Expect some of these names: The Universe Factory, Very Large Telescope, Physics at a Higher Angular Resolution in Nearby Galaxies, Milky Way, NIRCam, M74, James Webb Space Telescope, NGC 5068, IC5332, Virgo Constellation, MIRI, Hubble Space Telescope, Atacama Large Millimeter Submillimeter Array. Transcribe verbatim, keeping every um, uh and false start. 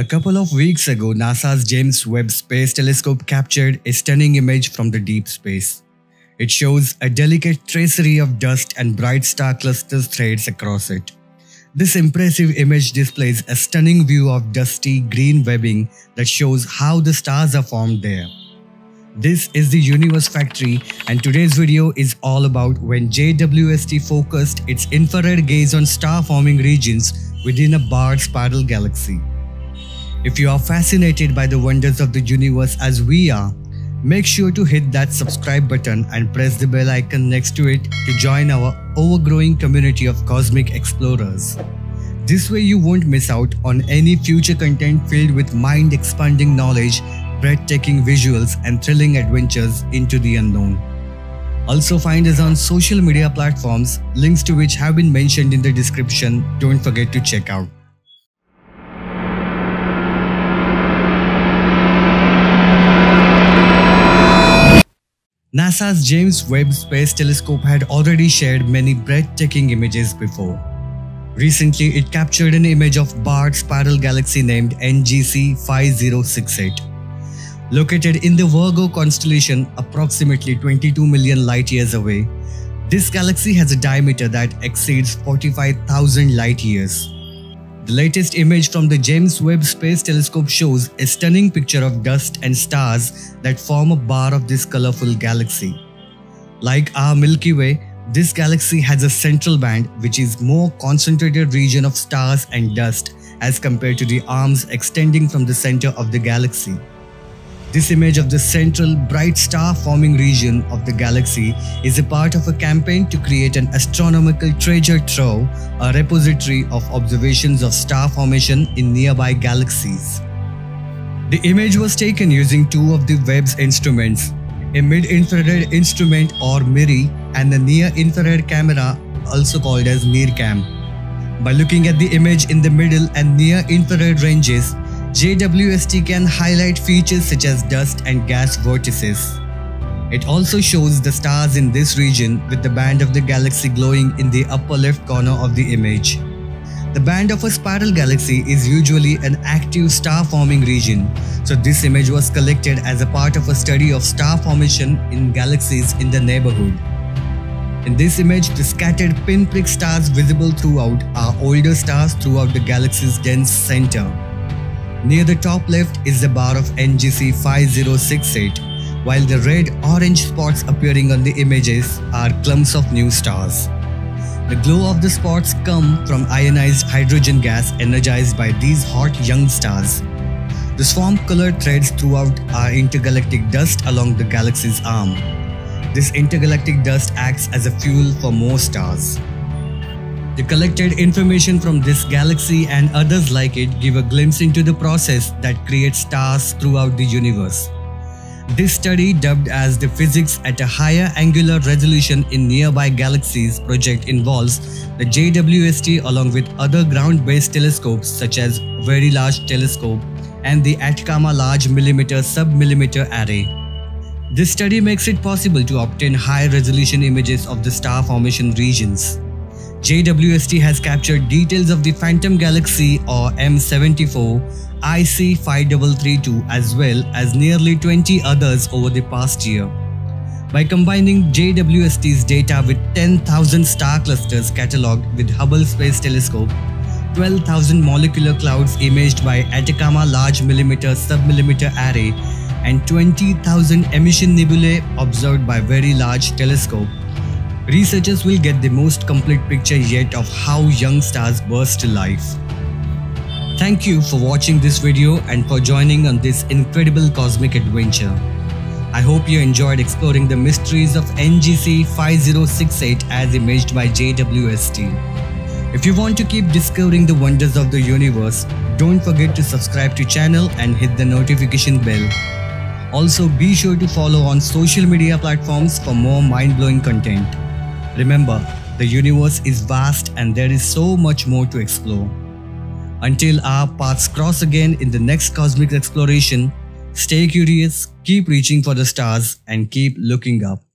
A couple of weeks ago, NASA's James Webb Space Telescope captured a stunning image from the deep space. It shows a delicate tracery of dust and bright star cluster threads across it. This impressive image displays a stunning view of dusty green webbing that shows how the stars are formed there. This is the Universe Factory, and today's video is all about when J W S T focused its infrared gaze on star-forming regions within a barred spiral galaxy. If you are fascinated by the wonders of the universe as we are, make sure to hit that subscribe button and press the bell icon next to it to join our ever-growing community of cosmic explorers. This way you won't miss out on any future content filled with mind-expanding knowledge, breathtaking visuals and thrilling adventures into the unknown. Also find us on social media platforms, links to which have been mentioned in the description. Don't forget to check out. NASA's James Webb Space Telescope had already shared many breathtaking images before. Recently, it captured an image of barred spiral galaxy named N G C five zero six eight. Located in the Virgo Constellation approximately twenty-two million light-years away, this galaxy has a diameter that exceeds forty-five thousand light-years. The latest image from the James Webb Space Telescope shows a stunning picture of dust and stars that form a bar of this colorful galaxy. Like our Milky Way, this galaxy has a central band which is more concentrated region of stars and dust as compared to the arms extending from the center of the galaxy. This image of the central bright star-forming region of the galaxy is a part of a campaign to create an astronomical treasure trove, a repository of observations of star formation in nearby galaxies. The image was taken using two of the Webb's instruments, a mid-infrared instrument or MIRI and a near-infrared camera also called as NIRCam. By looking at the image in the middle and near-infrared ranges, J W S T can highlight features such as dust and gas vortices. It also shows the stars in this region with the band of the galaxy glowing in the upper left corner of the image. The band of a spiral galaxy is usually an active star-forming region, so this image was collected as a part of a study of star formation in galaxies in the neighborhood. In this image, the scattered pinprick stars visible throughout are older stars throughout the galaxy's dense center. Near the top left is the bar of N G C five zero six eight, while the red-orange spots appearing on the images are clumps of new stars. The glow of the spots come from ionized hydrogen gas energized by these hot young stars. The swarm-colored threads throughout are intergalactic dust along the galaxy's arm. This intergalactic dust acts as a fuel for more stars. The collected information from this galaxy and others like it give a glimpse into the process that creates stars throughout the universe. This study, dubbed as the Physics at a Higher Angular Resolution in Nearby Galaxies project, involves the J W S T along with other ground-based telescopes such as Very Large Telescope and the Atacama Large Millimeter Submillimeter Array. This study makes it possible to obtain high-resolution images of the star formation regions. J W S T has captured details of the phantom galaxy or M seventy-four, I C five three three two as well as nearly twenty others over the past year. By combining J W S T's data with ten thousand star clusters catalogued with Hubble Space Telescope, twelve thousand molecular clouds imaged by Atacama Large Millimeter Submillimeter Array, and twenty thousand emission nebulae observed by Very Large Telescope, researchers will get the most complete picture yet of how young stars burst to life. Thank you for watching this video and for joining on this incredible cosmic adventure. I hope you enjoyed exploring the mysteries of N G C five zero six eight as imaged by J W S T. If you want to keep discovering the wonders of the universe, don't forget to subscribe to the channel and hit the notification bell. Also, be sure to follow on social media platforms for more mind-blowing content. Remember, the universe is vast and there is so much more to explore. Until our paths cross again in the next cosmic exploration, stay curious, keep reaching for the stars, and keep looking up.